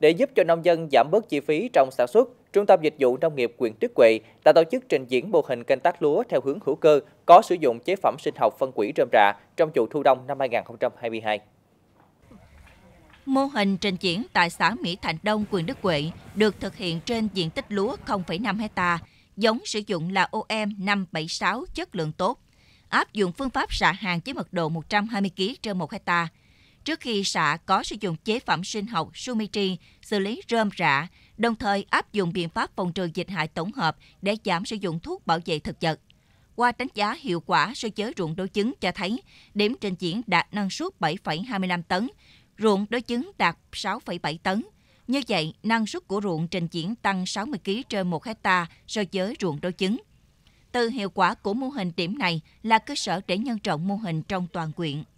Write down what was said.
Để giúp cho nông dân giảm bớt chi phí trong sản xuất, Trung tâm Dịch vụ Nông nghiệp huyện Đức Huệ đã tổ chức trình diễn mô hình canh tác lúa theo hướng hữu cơ có sử dụng chế phẩm sinh học phân quỹ rơm rạ trong vụ thu đông năm 2022. Mô hình trình diễn tại xã Mỹ Thạnh Đông, huyện Đức Huệ được thực hiện trên diện tích lúa 0,5 hectare, giống sử dụng là OM576 chất lượng tốt, áp dụng phương pháp xạ hàng với mật độ 120 kg trên 1 hectare. Trước khi xạ có sử dụng chế phẩm sinh học Sumitri xử lý rơm rạ, đồng thời áp dụng biện pháp phòng trừ dịch hại tổng hợp để giảm sử dụng thuốc bảo vệ thực vật. Qua đánh giá hiệu quả so với ruộng đối chứng cho thấy, điểm trình diễn đạt năng suất 7,25 tấn, ruộng đối chứng đạt 6,7 tấn. Như vậy, năng suất của ruộng trình diễn tăng 60 kg trên 1 hectare so với ruộng đối chứng. Từ hiệu quả của mô hình điểm này là cơ sở để nhân rộng mô hình trong toàn huyện.